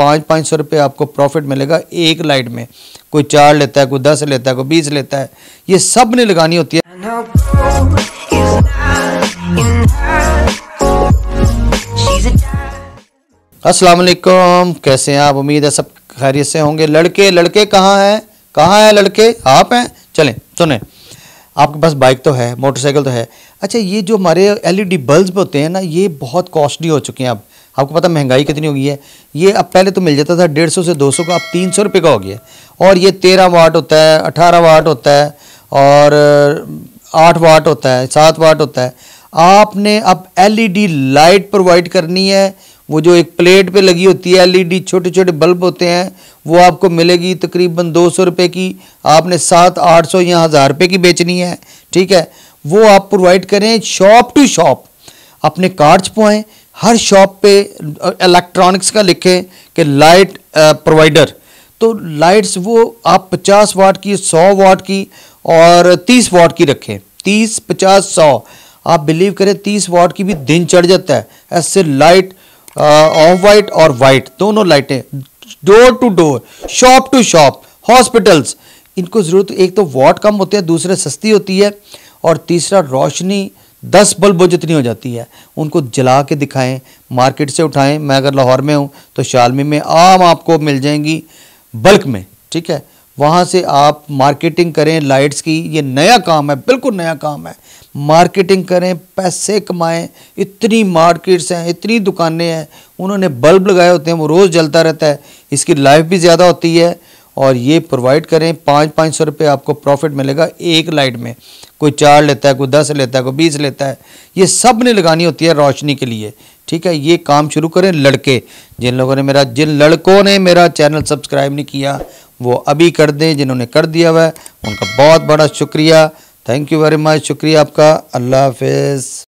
500-500 रुपये आपको प्रॉफिट मिलेगा एक लाइट में। कोई 4 लेता है, कोई 10 लेता है, कोई 20 लेता है, ये सब ने लगानी होती है। अस्सलाम वालेकुम, कैसे हैं आप? उम्मीद है सब खैरियत से होंगे। लड़के कहाँ हैं? लड़के आप हैं। चलें सुने, आपके पास बाइक तो है, मोटरसाइकिल तो है। अच्छा, ये जो हमारे एलईडी बल्ब होते हैं ना, ये बहुत कॉस्टली हो चुके हैं। अब आपको पता महंगाई कितनी हो गई है। ये अब पहले तो मिल जाता था 150 से 200 का, अब 300 रुपये का हो गया। और ये 13 वाट होता है, 18 वाट होता है, और 8 वाट होता है, 7 वाट होता है। आपने अब एलईडी लाइट प्रोवाइड करनी है। वो जो एक प्लेट पे लगी होती है एलईडी, छोटे छोटे बल्ब होते हैं, वो आपको मिलेगी तकरीबन 200 रुपये की। आपने 700-800 या 1000 रुपये की बेचनी है, ठीक है। वो आप प्रोवाइड करें शॉप टू शॉप, अपने कार्ड्स पहुँचें हर शॉप पे। इलेक्ट्रॉनिक्स का लिखें कि लाइट प्रोवाइडर, तो लाइट्स वो आप 50 वाट की, 100 वाट की और 30 वाट की रखें। 30, 50, 100, आप बिलीव करें 30 वाट की भी दिन चढ़ जाता है। ऐसे लाइट ऑफ वाइट और वाइट दोनों लाइटें, door to door, shop to shop, hospitals. इनको ज़रूरत, एक तो वाट कम होते हैं, दूसरे सस्ती होती है, और तीसरा रोशनी 10 बल्बों जितनी हो जाती है। उनको जला के दिखाएं, मार्केट से उठाएं। मैं अगर लाहौर में हूं तो शालमी में आम आपको मिल जाएंगी बल्क में, ठीक है। वहां से आप मार्केटिंग करें लाइट्स की। ये नया काम है, बिल्कुल नया काम है। मार्केटिंग करें, पैसे कमाएं। इतनी मार्केट्स हैं, इतनी दुकानें हैं, उन्होंने बल्ब लगाए होते हैं, वो रोज़ जलता रहता है, इसकी लाइफ भी ज़्यादा होती है। और ये प्रोवाइड करें, 500-500 रुपये आपको प्रॉफिट मिलेगा एक लाइट में। कोई 4 लेता है, कोई 10 लेता है, कोई 20 लेता है। ये सब ने लगानी होती है रोशनी के लिए, ठीक है। ये काम शुरू करें लड़के। जिन लड़कों ने मेरा चैनल सब्सक्राइब नहीं किया वो अभी कर दें। जिन्होंने कर दिया हुआ है उनका बहुत बड़ा शुक्रिया, थैंक यू वेरी मच, शुक्रिया आपका। अल्लाह हाफिज़।